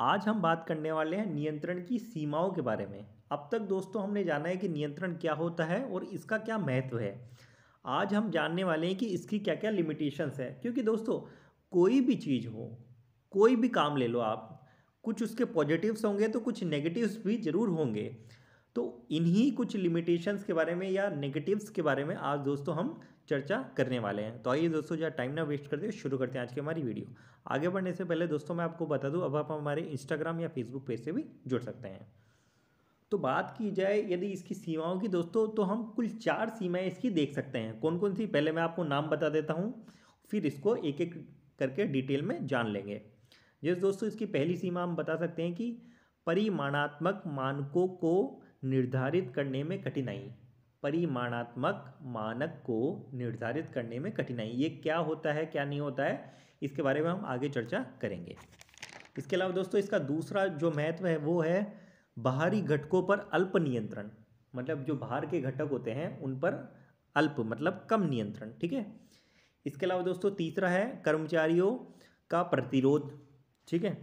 आज हम बात करने वाले हैं नियंत्रण की सीमाओं के बारे में। अब तक दोस्तों हमने जाना है कि नियंत्रण क्या होता है और इसका क्या महत्व है। आज हम जानने वाले हैं कि इसकी क्या क्या लिमिटेशंस है, क्योंकि दोस्तों कोई भी चीज़ हो, कोई भी काम ले लो आप, कुछ उसके पॉजिटिव्स होंगे तो कुछ नेगेटिव्स भी ज़रूर होंगे। तो इन्हीं कुछ लिमिटेशंस के बारे में या नेगेटिव्स के बारे में आज दोस्तों हम चर्चा करने वाले हैं। तो आइए दोस्तों, ज़्यादा टाइम ना वेस्ट करते हुए शुरू करते हैं आज की हमारी वीडियो। आगे बढ़ने से पहले दोस्तों मैं आपको बता दूं, अब आप हमारे इंस्टाग्राम या फेसबुक पेज से भी जुड़ सकते हैं। तो बात की जाए यदि इसकी सीमाओं की दोस्तों, तो हम कुल 4 सीमाएँ इसकी देख सकते हैं। कौन कौन सी, पहले मैं आपको नाम बता देता हूँ, फिर इसको एक एक करके डिटेल में जान लेंगे। जैसे दोस्तों इसकी पहली सीमा हम बता सकते हैं कि परिमाणात्मक मानकों को निर्धारित करने में कठिनाई। परिमाणात्मक मानक को निर्धारित करने में कठिनाई, ये क्या होता है क्या नहीं होता है, इसके बारे में हम आगे चर्चा करेंगे। इसके अलावा दोस्तों इसका दूसरा जो महत्व है वो है बाहरी घटकों पर अल्प नियंत्रण। मतलब जो बाहर के घटक होते हैं उन पर अल्प मतलब कम नियंत्रण, ठीक है। इसके अलावा दोस्तों तीसरा है कर्मचारियों का प्रतिरोध, ठीक है।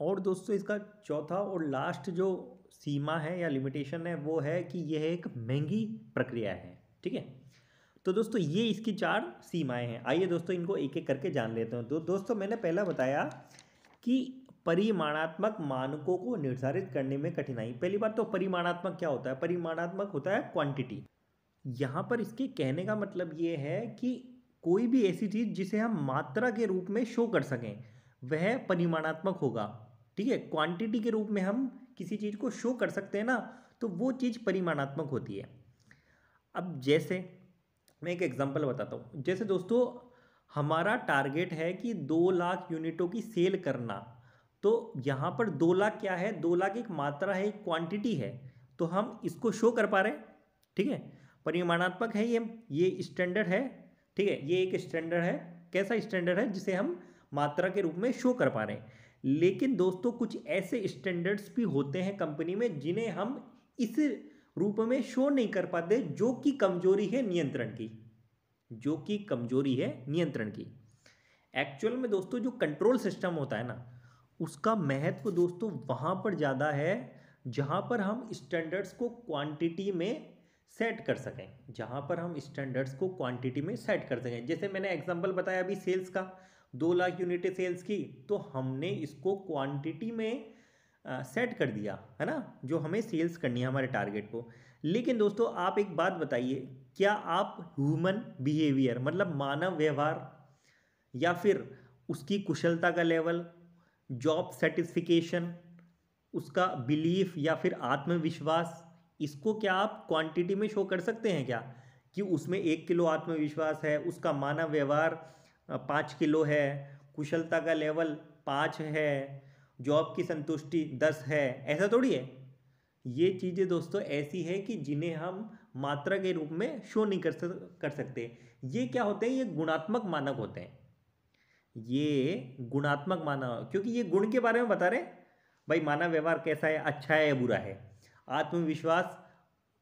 और दोस्तों इसका चौथा और लास्ट जो सीमा है या लिमिटेशन है वो है कि यह एक महंगी प्रक्रिया है, ठीक है। तो दोस्तों ये इसकी 4 सीमाएं हैं। आइए दोस्तों इनको एक एक करके जान लेते हैं। तो दोस्तों मैंने पहला बताया कि परिमाणात्मक मानकों को निर्धारित करने में कठिनाई। पहली बात तो परिमाणात्मक क्या होता है? परिमाणात्मक होता है क्वांटिटी। यहाँ पर इसके कहने का मतलब ये है कि कोई भी ऐसी चीज़ जिसे हम मात्रा के रूप में शो कर सकें वह परिमाणात्मक होगा, ठीक है। क्वांटिटी के रूप में हम किसी चीज़ को शो कर सकते हैं ना, तो वो चीज़ परिमाणात्मक होती है। अब जैसे मैं एक एग्जांपल बताता हूँ। जैसे दोस्तों हमारा टारगेट है कि 2 लाख यूनिटों की सेल करना, तो यहाँ पर 2 लाख क्या है? 2 लाख एक मात्रा है, एक क्वांटिटी है, तो हम इसको शो कर पा रहे हैं, ठीक है। परिमाणात्मक है ये स्टैंडर्ड है, ठीक है। ये एक स्टैंडर्ड है, कैसा स्टैंडर्ड है? जिसे हम मात्रा के रूप में शो कर पा रहे हैं। लेकिन दोस्तों कुछ ऐसे स्टैंडर्ड्स भी होते हैं कंपनी में जिन्हें हम इस रूप में शो नहीं कर पाते, जो कि कमजोरी है नियंत्रण की, जो कि कमजोरी है नियंत्रण की। एक्चुअल में दोस्तों जो कंट्रोल सिस्टम होता है ना, उसका महत्व दोस्तों वहाँ पर ज़्यादा है जहाँ पर हम स्टैंडर्ड्स को क्वांटिटी में सेट कर सकें, जहाँ पर हम स्टैंडर्ड्स को क्वांटिटी में सेट कर सकें। जैसे मैंने एग्जाम्पल बताया अभी सेल्स का, 2 लाख यूनिट सेल्स की, तो हमने इसको क्वांटिटी में सेट कर दिया है ना, जो हमें सेल्स करनी है हमारे टारगेट को। लेकिन दोस्तों आप एक बात बताइए, क्या आप ह्यूमन बिहेवियर मतलब मानव व्यवहार या फिर उसकी कुशलता का लेवल, जॉब सेटिस्फिकेशन, उसका बिलीफ या फिर आत्मविश्वास, इसको क्या आप क्वांटिटी में शो कर सकते हैं क्या? कि उसमें 1 किलो आत्मविश्वास है, उसका मानव व्यवहार 5 किलो है, कुशलता का लेवल 5 है, जॉब की संतुष्टि 10 है, ऐसा थोड़ी है। ये चीज़ें दोस्तों ऐसी है कि जिन्हें हम मात्रा के रूप में शो नहीं कर सकते। ये क्या होते हैं? ये गुणात्मक मानक होते हैं, ये गुणात्मक मानक, क्योंकि ये गुण के बारे में बता रहे हैं। भाई मानव व्यवहार कैसा है, अच्छा है या बुरा है, आत्मविश्वास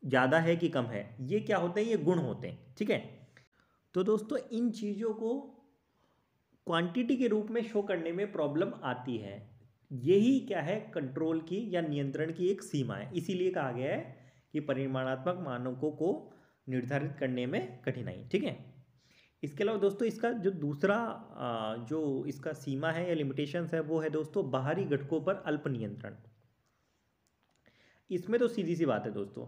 ज़्यादा है कि कम है, ये क्या होते हैं? ये गुण होते हैं, ठीक है। तो दोस्तों इन चीज़ों को क्वांटिटी के रूप में शो करने में प्रॉब्लम आती है। यही क्या है? कंट्रोल की या नियंत्रण की एक सीमा है। इसीलिए कहा गया है कि परिमाणात्मक मानकों को निर्धारित करने में कठिनाई, ठीक है। इसके अलावा दोस्तों इसका जो दूसरा जो इसका सीमा है या लिमिटेशंस है वो है दोस्तों बाहरी घटकों पर अल्प नियंत्रण। इसमें तो सीधी सी बात है दोस्तों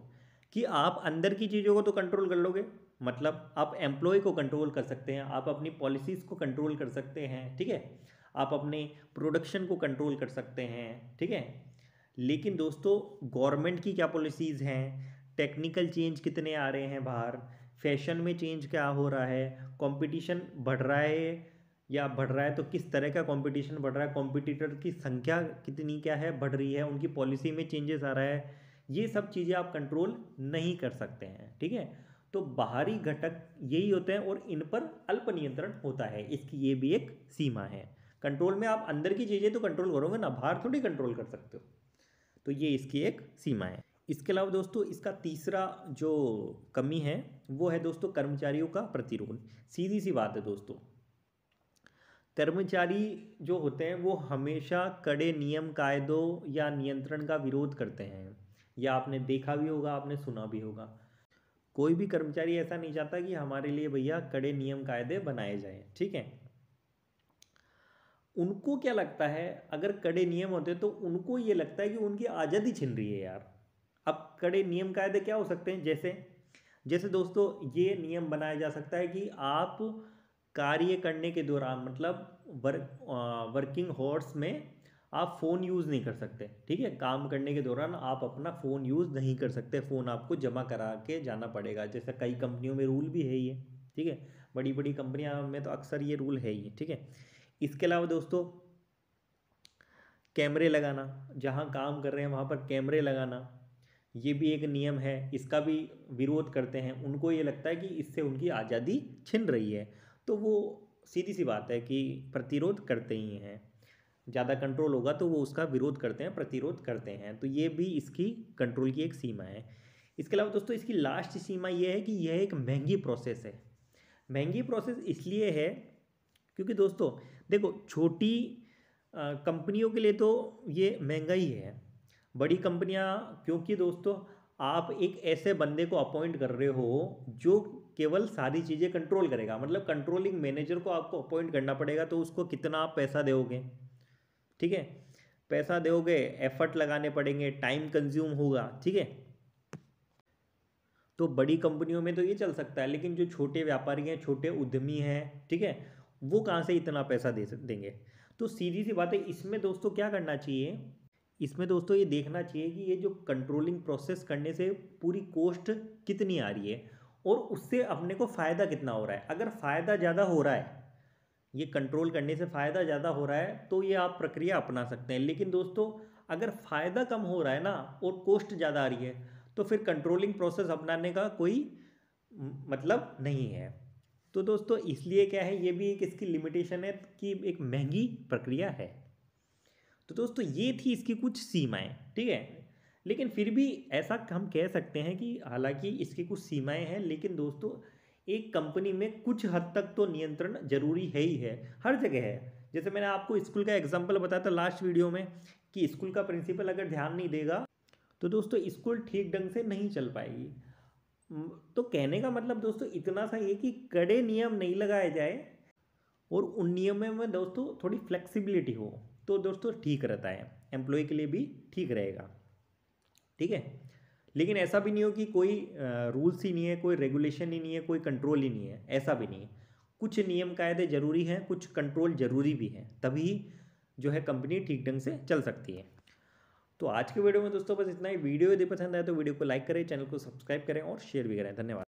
कि आप अंदर की चीज़ों को तो कंट्रोल कर लोगे, मतलब आप एम्प्लॉय को कंट्रोल कर सकते हैं, आप अपनी पॉलिसीज़ को कंट्रोल कर सकते हैं, ठीक है। आप अपने प्रोडक्शन को कंट्रोल कर सकते हैं, ठीक है। लेकिन दोस्तों गवर्नमेंट की क्या पॉलिसीज़ हैं, टेक्निकल चेंज कितने आ रहे हैं बाहर, फैशन में चेंज क्या हो रहा है, कंपटीशन बढ़ रहा है या बढ़ रहा है तो किस तरह का कंपटीशन बढ़ रहा है, कॉम्पिटिटर की संख्या कितनी क्या है बढ़ रही है, उनकी पॉलिसी में चेंजेस आ रहा है, ये सब चीज़ें आप कंट्रोल नहीं कर सकते हैं, ठीक है। तो बाहरी घटक यही होते हैं और इन पर अल्प नियंत्रण होता है। इसकी ये भी एक सीमा है। कंट्रोल में आप अंदर की चीज़ें तो कंट्रोल करोगे ना, बाहर थोड़ी कंट्रोल कर सकते हो। तो ये इसकी एक सीमा है। इसके अलावा दोस्तों इसका तीसरा जो कमी है वो है दोस्तों कर्मचारियों का प्रतिरोध। सीधी सी बात है दोस्तों, कर्मचारी जो होते हैं वो हमेशा कड़े नियम कायदों या नियंत्रण का विरोध करते हैं, या आपने देखा भी होगा, आपने सुना भी होगा। कोई भी कर्मचारी ऐसा नहीं चाहता कि हमारे लिए भैया कड़े नियम कायदे बनाए जाएं, ठीक है। उनको क्या लगता है, अगर कड़े नियम होते तो उनको ये लगता है कि उनकी आज़ादी छिन रही है यार। अब कड़े नियम कायदे क्या हो सकते हैं, जैसे जैसे दोस्तों ये नियम बनाया जा सकता है कि आप कार्य करने के दौरान, मतलब वर्किंग हॉर्स में आप फ़ोन यूज़ नहीं कर सकते, ठीक है। काम करने के दौरान आप अपना फ़ोन यूज़ नहीं कर सकते, फ़ोन आपको जमा करा के जाना पड़ेगा। जैसे कई कंपनियों में रूल भी है ये, ठीक है, बड़ी बड़ी कंपनियां में तो अक्सर ये रूल है ये, ठीक है। इसके अलावा दोस्तों कैमरे लगाना, जहाँ काम कर रहे हैं वहाँ पर कैमरे लगाना, ये भी एक नियम है, इसका भी विरोध करते हैं। उनको ये लगता है कि इससे उनकी आज़ादी छिन रही है, तो वो सीधी सी बात है कि प्रतिरोध करते ही हैं। ज़्यादा कंट्रोल होगा तो वो उसका विरोध करते हैं, प्रतिरोध करते हैं। तो ये भी इसकी कंट्रोल की एक सीमा है। इसके अलावा दोस्तों इसकी लास्ट सीमा ये है कि यह एक महंगी प्रोसेस है। महंगी प्रोसेस इसलिए है क्योंकि दोस्तों देखो, छोटी कंपनियों के लिए तो ये महंगा ही है, बड़ी कंपनियां, क्योंकि दोस्तों आप एक ऐसे बंदे को अपॉइंट कर रहे हो जो केवल सारी चीज़ें कंट्रोल करेगा, मतलब कंट्रोलिंग मैनेजर को आपको अपॉइंट करना पड़ेगा। तो उसको कितना आप पैसा दोगे, ठीक है, पैसा दोगे, एफर्ट लगाने पड़ेंगे, टाइम कंज्यूम होगा, ठीक है। तो बड़ी कंपनियों में तो ये चल सकता है, लेकिन जो छोटे व्यापारी हैं, छोटे उद्यमी हैं, ठीक है, वो कहाँ से इतना पैसा दे देंगे। तो सीधी सी बात है, इसमें दोस्तों क्या करना चाहिए, इसमें दोस्तों ये देखना चाहिए कि ये जो कंट्रोलिंग प्रोसेस करने से पूरी कॉस्ट कितनी आ रही है और उससे अपने को फ़ायदा कितना हो रहा है। अगर फ़ायदा ज़्यादा हो रहा है, ये कंट्रोल करने से फ़ायदा ज़्यादा हो रहा है, तो ये आप प्रक्रिया अपना सकते हैं। लेकिन दोस्तों अगर फ़ायदा कम हो रहा है ना और कॉस्ट ज़्यादा आ रही है, तो फिर कंट्रोलिंग प्रोसेस अपनाने का कोई मतलब नहीं है। तो दोस्तों इसलिए क्या है, ये भी एक इसकी लिमिटेशन है कि एक महंगी प्रक्रिया है। तो दोस्तों ये थी इसकी कुछ सीमाएं, ठीक है। लेकिन फिर भी ऐसा हम कह सकते हैं कि हालांकि इसकी कुछ सीमाएं हैं, लेकिन दोस्तों एक कंपनी में कुछ हद तक तो नियंत्रण जरूरी है ही है, हर जगह है। जैसे मैंने आपको स्कूल का एग्जाम्पल बताया था लास्ट वीडियो में कि स्कूल का प्रिंसिपल अगर ध्यान नहीं देगा तो दोस्तों स्कूल ठीक ढंग से नहीं चल पाएगी। तो कहने का मतलब दोस्तों इतना सा ये कि कड़े नियम नहीं लगाए जाए और उन नियमों में दोस्तों थोड़ी फ्लेक्सिबिलिटी हो, तो दोस्तों ठीक रहता है, एम्प्लॉय के लिए भी ठीक रहेगा, ठीक है। लेकिन ऐसा भी नहीं हो कि कोई रूल्स ही नहीं है, कोई रेगुलेशन ही नहीं है, कोई कंट्रोल ही नहीं है, ऐसा भी नहीं है। कुछ नियम कायदे ज़रूरी हैं, कुछ कंट्रोल ज़रूरी भी हैं, तभी जो है कंपनी ठीक ढंग से चल सकती है। तो आज के वीडियो में दोस्तों बस इतना ही। वीडियो यदि पसंद आए तो वीडियो को लाइक करें, चैनल को सब्सक्राइब करें और शेयर भी करें। धन्यवाद।